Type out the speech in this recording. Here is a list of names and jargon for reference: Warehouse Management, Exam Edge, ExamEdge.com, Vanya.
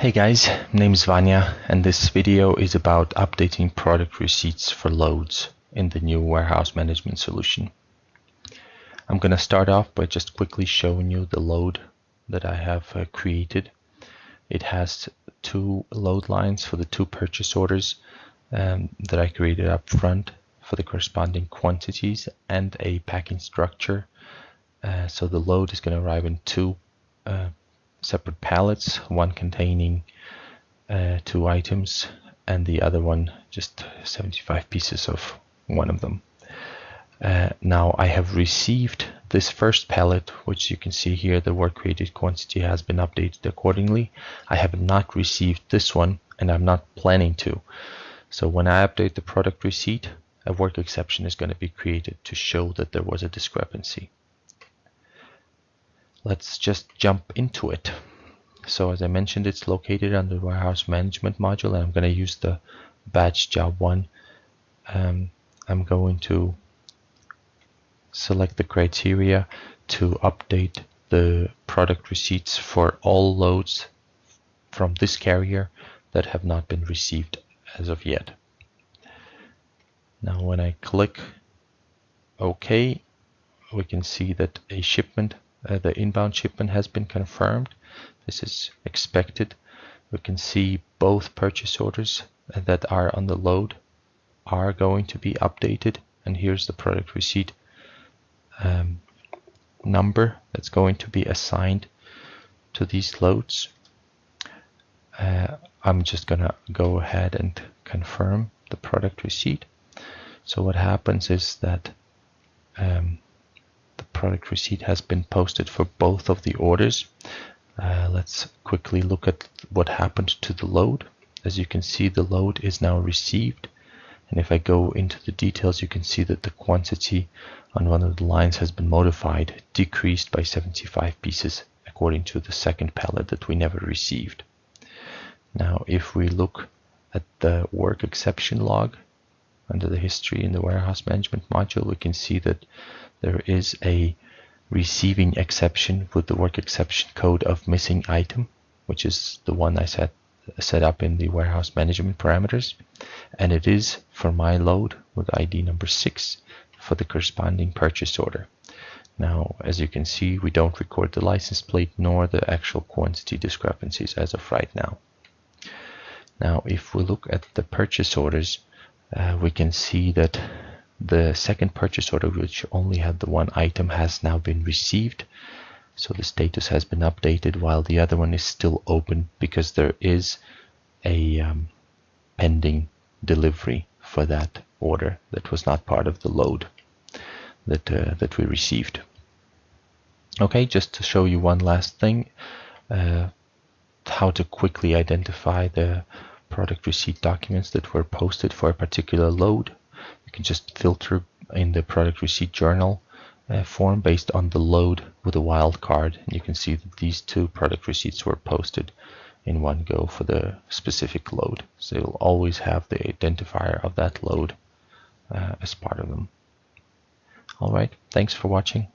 Hey guys, my name is Vanya and this video is about updating product receipts for loads in the new warehouse management solution. I'm gonna start off by just quickly showing you the load that I have created. It has two load lines for the two purchase orders that I created up front for the corresponding quantities and a packing structure. So the load is gonna arrive in two separate pallets, one containing two items and the other one just 75 pieces of one of them. Now I have received this first pallet, which you can see here the word created quantity has been updated accordingly. I have not received this one and I'm not planning to. So when I update the product receipt, a work exception is going to be created to show that there was a discrepancy. Let's just jump into it. So as I mentioned, it's located under the warehouse management module, and I'm going to use the batch job one. I'm going to select the criteria to update the product receipts for all loads from this carrier that have not been received as of yet. Now when I click OK, we can see that a shipment, the inbound shipment, has been confirmed. This is expected. We can see both purchase orders that are on the load are going to be updated, and here's the product receipt number that's going to be assigned to these loads. I'm just gonna go ahead and confirm the product receipt. So what happens is that the product receipt has been posted for both of the orders. Let's quickly look at what happened to the load. As you can see, the load is now received, and if I go into the details, you can see that the quantity on one of the lines has been modified, decreased by 75 pieces according to the second pallet that we never received. Now if we look at the work exception log under the history in the warehouse management module, we can see that there is a receiving exception with the work exception code of missing item, which is the one I set up in the warehouse management parameters, and it is for my load with ID number 6 for the corresponding purchase order. Now as you can see, we don't record the license plate nor the actual quantity discrepancies as of right now. Now if we look at the purchase orders, we can see that the second purchase order, which only had the one item, has now been received, so the status has been updated, while the other one is still open because there is a pending delivery for that order that was not part of the load that we received. Okay, just to show you one last thing, how to quickly identify the product receipt documents that were posted for a particular load. You can just filter in the product receipt journal form based on the load with a wildcard, and you can see that these two product receipts were posted in one go for the specific load, so you'll always have the identifier of that load as part of them. All right, thanks for watching.